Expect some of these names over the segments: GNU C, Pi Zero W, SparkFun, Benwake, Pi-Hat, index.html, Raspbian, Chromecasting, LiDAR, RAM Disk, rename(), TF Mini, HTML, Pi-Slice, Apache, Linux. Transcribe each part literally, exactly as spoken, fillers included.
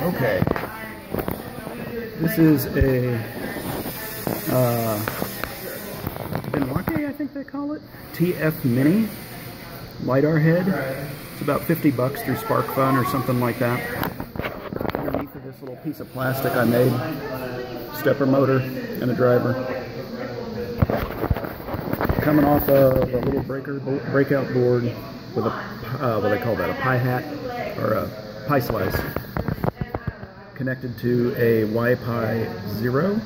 Okay. This is a uh, Benwake, I think they call it, T F Mini LIDAR head. It's about fifty bucks through SparkFun or something like that. Underneath of this little piece of plastic I made, stepper motor and a driver. Coming off of a little breaker breakout board with a uh, what do they call that? A Pi-Hat or a Pi-Slice. Connected to a Pi Zero,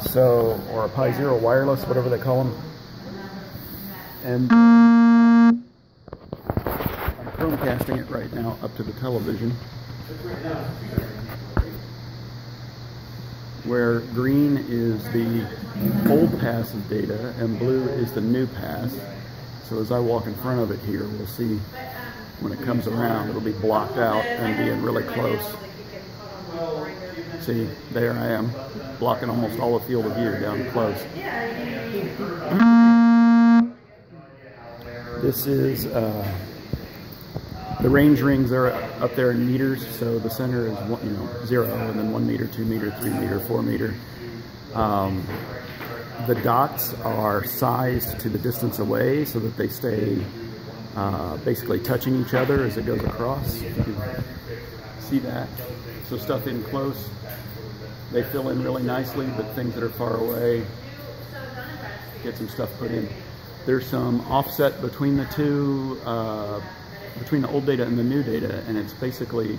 so or a Pi Zero wireless, whatever they call them, and I'm Chromecasting it right now up to the television, where green is the old pass of data and blue is the new pass. So as I walk in front of it here, we'll see when it comes around, it'll be blocked out and being really close. See, there I am, blocking almost all the field of view down close. This is, uh, the range rings are up there in meters, so the center is one, you know, zero, and then one meter, two meter, three meter, four meter. Um, the dots are sized to the distance away so that they stay uh, basically touching each other as it goes across. You can see that. So stuff in close, they fill in really nicely, but things that are far away, get some stuff put in. There's some offset between the two, uh, between the old data and the new data, and it's basically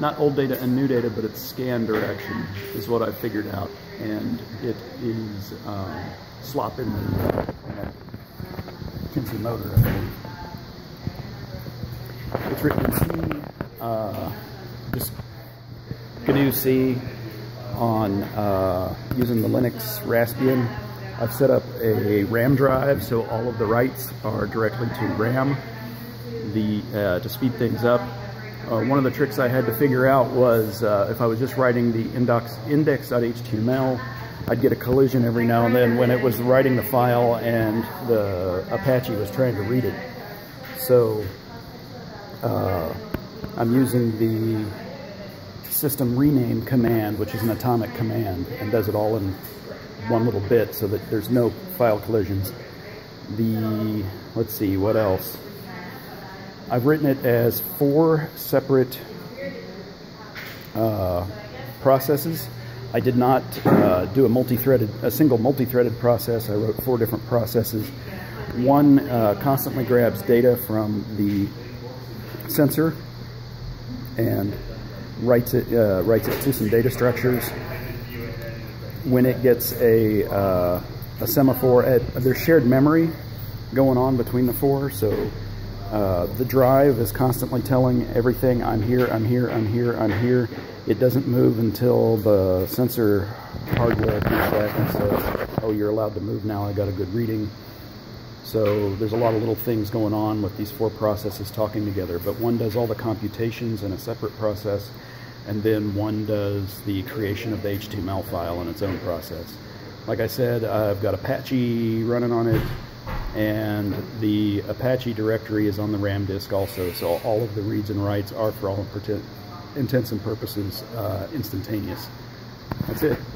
not old data and new data, but it's scan direction is what I figured out, and it is um, slop in the Kinsey motor, I believe. It's written in C, uh, just G N U C on uh, using the Linux Raspbian. I've set up a RAM drive, so all of the writes are directly to RAM. The uh, to speed things up, uh, one of the tricks I had to figure out was uh, if I was just writing the index.html, I'd get a collision every now and then when it was writing the file and the Apache was trying to read it. So uh, I'm using the system rename command, which is an atomic command, and does it all in one little bit so that there's no file collisions. The, let's see, what else? I've written it as four separate uh, processes. I did not uh, do a multi-threaded, a single multi-threaded process. I wrote four different processes. One uh, constantly grabs data from the sensor and writes it uh, writes it to some data structures. When it gets a uh, a semaphore, at, there's shared memory going on between the four, so uh, the drive is constantly telling everything, I'm here, I'm here, I'm here, I'm here. It doesn't move until the sensor hardware comes back and says, oh, you're allowed to move now, I got a good reading. So there's a lot of little things going on with these four processes talking together, but one does all the computations in a separate process, and then one does the creation of the H T M L file in its own process. Like I said, I've got Apache running on it, and the Apache directory is on the RAM disk also, so all of the reads and writes are, for all intents and purposes, uh, instantaneous. That's it.